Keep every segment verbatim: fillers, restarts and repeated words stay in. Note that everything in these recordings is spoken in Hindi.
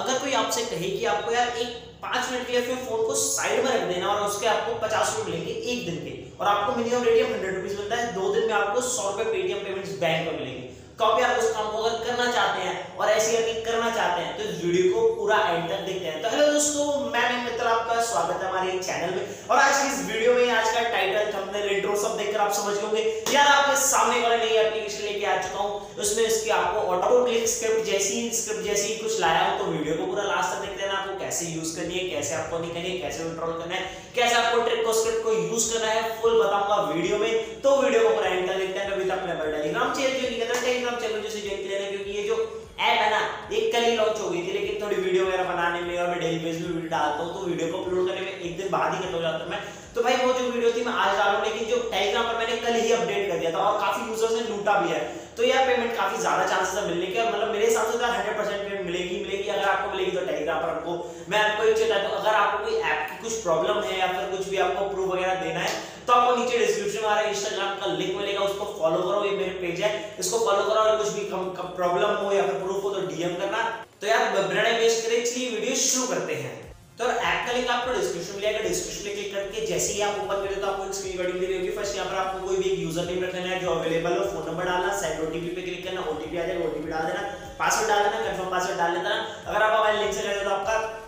अगर कोई आपसे कहे कि आपको यार एक पांच मिनट के लिए अपने फोन को साइड में रख देना और उसके आपको पचास रुपए मिलेंगे एक दिन के, और आपको मिनिमम रेडियम हंड्रेड रुपीज मिलता है, दो दिन में आपको सौ रुपए पेटीएम पेमेंट्स बैंक में मिलेंगे। तो आप यार उस काम को अगर करना चाहते हैं और ऐसी अर्निंग करना चाहते हैं तो इस वीडियो को पूरा एंड तक देखते हैं। तो हेलो दोस्तों, मैं मयंक मित्तल, आपका स्वागत है हमारे चैनल में। और आज की इस वीडियो में आज का टाइटल, थंबनेल, इंट्रो सब देखकर आप समझ लोगे यार आपके सामने वाला नई एप्लीकेशन लेके आ चुका हूं। उसमें इसकी आपको ऑटो क्लिक स्क्रिप्ट जैसी स्क्रिप्ट जैसी कुछ लाया हूं, तो वीडियो को पूरा लास्ट तक देखते रहना। आपको कैसे यूज करनी है, कैसे आपको नहीं करनी है, कैसे कंट्रोल करना है, कैसे आपको ट्रिक को स्क्रिप्ट को यूज करना है, फुल बताऊंगा वीडियो में। तो वीडियो को पूरा एंड तक देखते हैं। अभी तक अपने टेलीग्राम चैनल ज्वाइन करना, टेलीग्राम चैनल से ज्वाइन कर लेना, क्योंकि ये जो ऐप है ना एक कल ही लॉन्च हो गई थी, लेकिन थोड़ी वीडियो वगैरह बनाने में और मैं डेली बेस पे वीडियो डालता हूँ तो वीडियो को अपलोड करने में एक दिन बाद ही खत्म हो जाता है। मैं तो भाई वो जो वीडियो थी मैं आज डालूं, लेकिन जो टेलीग्राम पर मैंने कल ही अपडेट कर दिया था और काफी यूजर्स ने लूटा भी है। तो यार पेमेंट काफी ज्यादा चांसेस है मिलने के, और मतलब मेरे हिसाब से तो हंड्रेड परसेंट पेमेंट मिलेगी मिलेगी अगर आपको मिलेगी तो टेलीग्राम पर। आपको मैं आपको ये चेता हूँ, अगर आपको कोई ऐप की कुछ प्रॉब्लम है या फिर कुछ भी आपको प्रूफ वगैरह देना है तो आपको नीचे डिस्क्रिप्शन में हमारा इंस्टाग्राम का लिंक मिलेगा, उसको फॉलो करो। ये मेरा पेज है, इसको फॉलो करो और कुछ भी प्रॉब्लम हो या फिर प्रूफ हो तो डीएम करना। तो यार बिना वेस्ट करे चलिए वीडियो शुरू करते हैं। तो ऐप का लिंक आपको डिस्क्रिप्शन में मिलेगा, डिस्क्रिप्शन में क्लिक करके जैसे ही आप ओपन करें तो आपको एक स्क्रीन रिकॉर्डिंग मिलेगी। फर्स्ट यहां पर आपको कोई भी एक यूजर नेम रखना है जो अवेलेबल हो, फोन नंबर डालना, सेंड ओटीपी पे क्लिक करना, ओटीपी आ जाएगा, ओटीपी डाल देना, पासवर्ड डाल देना, कंफर्म पासवर्ड डाल देना। अगर आप हमारे लिंक से करते हो तो आपका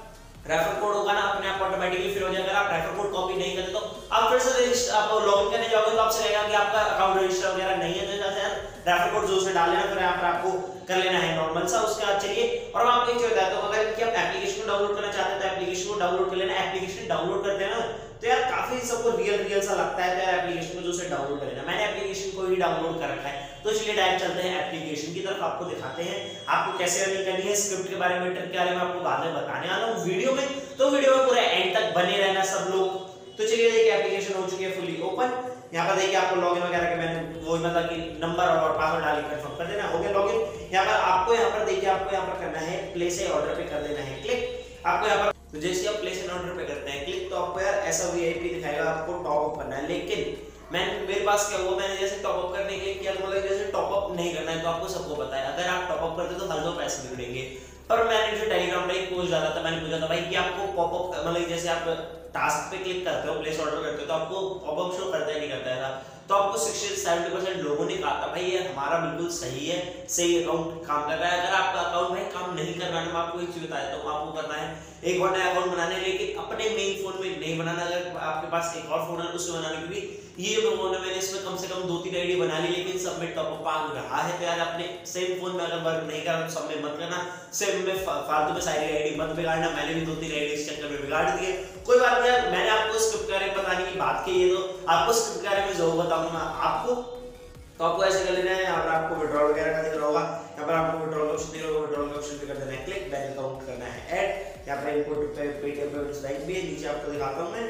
रेफर कोड होगा ना अपने आप ऑटोमेटिकली फिर हो जाएगा। अगर आप रेफर कोड कॉपी नहीं करते तो आप फिर से आप लॉगिन करने जाओगे तो आपसे लगेगा कि आपका अकाउंट रजिस्टर वगैरह नहीं है, तो जैसे यार रेफर कोड जो उसमें डाल लेना, फिर यहाँ पर आपको कर लेना है नॉर्मल सा। उसके बाद चलिए और मैं आपको ये बताता हूँ, अगर कि आप एप्लीकेशन को डाउनलोड करना चाहते हैं तो एप्लीकेशन को डाउनलोड कर लेना। एप्लीकेशन डाउनलोड करते हैं ना तो यार काफी सबको रियल रियल सा लगता है, तो यार एप्लीकेशन को जो है डाउनलोड कर लेना। मैंने एप्लीकेशन को ही डाउनलोड कर रखा है, तो चलिए डायरेक्ट चलते हैं एप्लीकेशन की तरफ। आपको दिखाते हैं आपको कैसे अर्निंग करनी है, स्क्रिप्ट के बारे में, ट्रिक के बारे में आपको बाद में बताने वाला हूँ वीडियो में। तो वीडियो में पूरा एंड तक बने रहना सब लोग। तो चलिए देखिए एप्लीकेशन हो चुकी है फुली ओपन। यहाँ पर देखिए आपको लॉगिन वगैरह के मैंने वो मतलब कि नंबर और पासवर्ड डाल के कंफर्म कर देना, हो गया लॉगिन। यहाँ पर आपको यहाँ पर देखिए आपको यहाँ पर करना है प्लेस ए ऑर्डर पे कर देना है क्लिक। आपको यहाँ पर तो जैसे आप प्लेस एंड ऑर्डर पे करते हैं क्लिक तो आपको यार ऐसा वीआईपी दिखाएगा, आपको टॉप अप करना है। लेकिन मैं मेरे पास क्या हुआ, मैंने जैसे टॉप अप करने के लिए किया तो मतलब जैसे टॉप अप नहीं करना है, तो आपको सबको पता है अगर आप टॉप अप करते हो तो हर दो पैसे मिलेंगे। पर मैंने जो टेलीग्राम पर एक पोस्ट डाला था, मैंने पूछा था भाई कि आपको पॉप अप मतलब जैसे आप टास्क पे क्लिक करते हो, प्लेस ऑर्डर करते हो तो आपको पॉप अप शो करता है नहीं करता है, तो आपको सिक्सटी से सेवेंटी परसेंट लोगों ने कहा था भाई ये हमारा बिल्कुल सही है, सही अकाउंट काम कर रहा है। अगर आपका अकाउंट भाई काम नहीं कर रहा है, मैं आपको एक चीज बता देता हूँ, आपको करना है एक और नया अकाउंट बनाने, लेकिन अपने मेन फोन में नहीं बनाना। अगर आपके पास एक और फोन है उसमें बनाना, क्योंकि ये जो फोन है मैंने इसमें कम से कम दो तीन आईडी बना ली लेकिन सब में टॉप अप मांग रहा है। तो यार अपने सेम फोन में अगर वर्क नहीं कर रहा तो सब में मत करना, सेम में फालतू में सारी आईडी मत बिगाड़ना। मैंने भी दो तीन आईडी इस चक्कर में बिगाड़ दिए, कोई बात नहीं यार। मैंने आपको स्क्रिप्ट के बारे में बताने की बात की है तो आपको स्क्रिप्ट के बारे में जरूर बताऊंगा आपको। तो आपको ऐसे कर लेना है, यहाँ पर आपको विड्रॉल वगैरह का दिख रहा होगा, यहाँ पर आपको विड्रॉल का ऑप्शन दिख रहा होगा, विड्रॉल का ऑप्शन पे कर देना है क्लिक। बैंक अकाउंट करना है ऐड, यहाँ पर इनपुट पेटीएम पेमेंट्स बैंक भी है, नीचे आपको दिखाता हूँ मैं।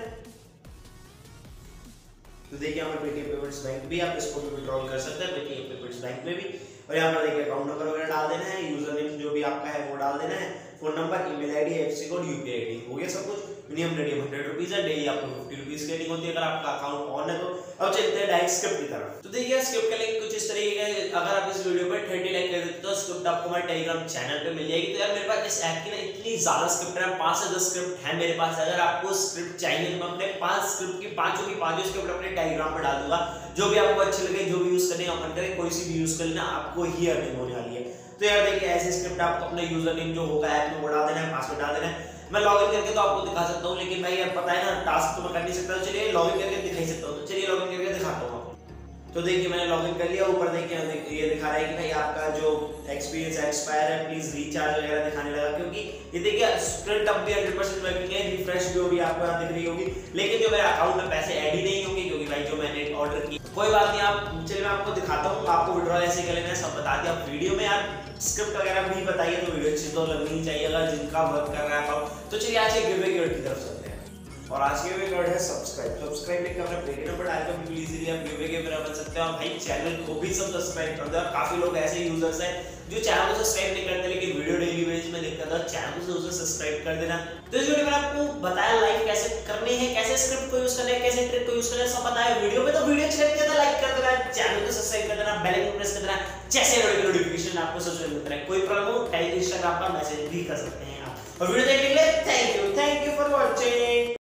तो देखिए यहाँ पर पेटीएम पेमेंट्स बैंक भी, आप इसको भी विड्रॉल कर सकते हैं पेटीएम पेमेंट्स बैंक में भी। और यहाँ पर देखिए अकाउंट नंबर वगैरह डाल देना है, यूजर नेम जो भी आपका है वो डाल देना है, phone number, email ID, FC code, UPI ID, हो गया सब कुछ। मिनिमम रेडियम हंड्रेड रुपीज है, डेली आपको फिफ्टी रुपीज की अर्निंग होती है अगर आपका अकाउंट ऑन है तो। अब चलते हैं डायरेक्ट स्क्रिप्ट की तरफ। तो देखिए स्क्रिप्ट का लिंक कुछ इस तरीके का, अगर आप इस वीडियो पर थर्टी लाइक कर देते तो स्क्रिप्ट आपको हमारे टेलीग्राम चैनल पे मिल जाएगी। तो यार मेरे पास इस ऐप की ना इतनी ज्यादा स्क्रिप्ट है, पांच से दस स्क्रिप्ट है मेरे पास। अगर आपको स्क्रिप्ट चाहिए तो मैं अपने पांच स्क्रिप्ट की पांचों की पांचों स्क्रिप्ट अपने टेलीग्राम पर डाल दूंगा, जो भी आपको अच्छी लगे जो भी यूज करें अपन करें, कोई सी भी यूज कर लेना, आपको ही अर्निंग होने वाली है। तो यार देखिए ऐसी स्क्रिप्ट आपको अपना यूजर नेम जो होगा ऐप में वो डाल देना है, पासवर्ड डाल देना है। मैं लॉगिन करके तो आपको दिखा सकता हूँ लेकिन भाई यार पता है ना टास्क तो मैं कर नहीं सकता, चलिए लॉगिन करके दिखा ही सकता हूँ। तो चलिए लॉगिन करके दिखाता हूँ आपको। तो देखिए मैंने लॉगिन कर लिया, ऊपर देखिए ये दिखा रहा है कि भाई आपका जो एक्सपीरियंस एक्सपायर है प्लीज रिचार्ज वगैरह दिखाने लगा, क्योंकि ये देखिए स्क्रिप्ट अब भी हंड्रेड परसेंट वर्किंग है, रिफ्रेश भी होगी आपको यहाँ दिख रही होगी, लेकिन जो मेरे अकाउंट में पैसे एड ही नहीं होंगे क्योंकि भाई जो मैंने ऑर्डर की। कोई बात नहीं, आप चलिए मैं आपको दिखाता हूँ, आपको विड्रॉल ऐसे कर लेना, सब बता दिया आप वीडियो में। यार स्क्रिप्ट वगैरह भी बताइए तो वीडियो अच्छी तो लगनी चाहिए अगर जिनका वर्क कर रहा है। तो चलिए आज एक गिव अवे की तरफ चलते हैं। और आज के वे वर्ड है सब्सक्राइब। सब्सक्राइब लिखकर अपना पेटी नंबर डाल कर बिल्कुल इजीली आप गिव अवे के मेरा बन सकते हो। भाई चैनल को भी सब सब्सक्राइब कर दो। काफी लोग ऐसे यूजर्स हैं जो चैनल को सब्सक्राइब नहीं करते, लेकिन वीडियो डेली बेसिस में देखता था चैनल को उसे सब्सक्राइब कर देना। तो इस वीडियो में आपको बताया लाइक कैसे करनी है, कैसे स्क्रिप्ट को यूज करना है, कैसे ट्रिक को यूज करना है, सब बताया वीडियो में। तो वीडियो अच्छा लगे तो लाइक कर देना, चैनल को सब्सक्राइब कर देना, बेल आइकन प्रेस कर देना, जैसे वीडियो की नोटिफिकेशन आपको सबसे पहले मिलता है। कोई प्रॉब्लम हो टेलीग्राम पर मैसेज भी कर सकते हैं आप। और वीडियो देखने के लिए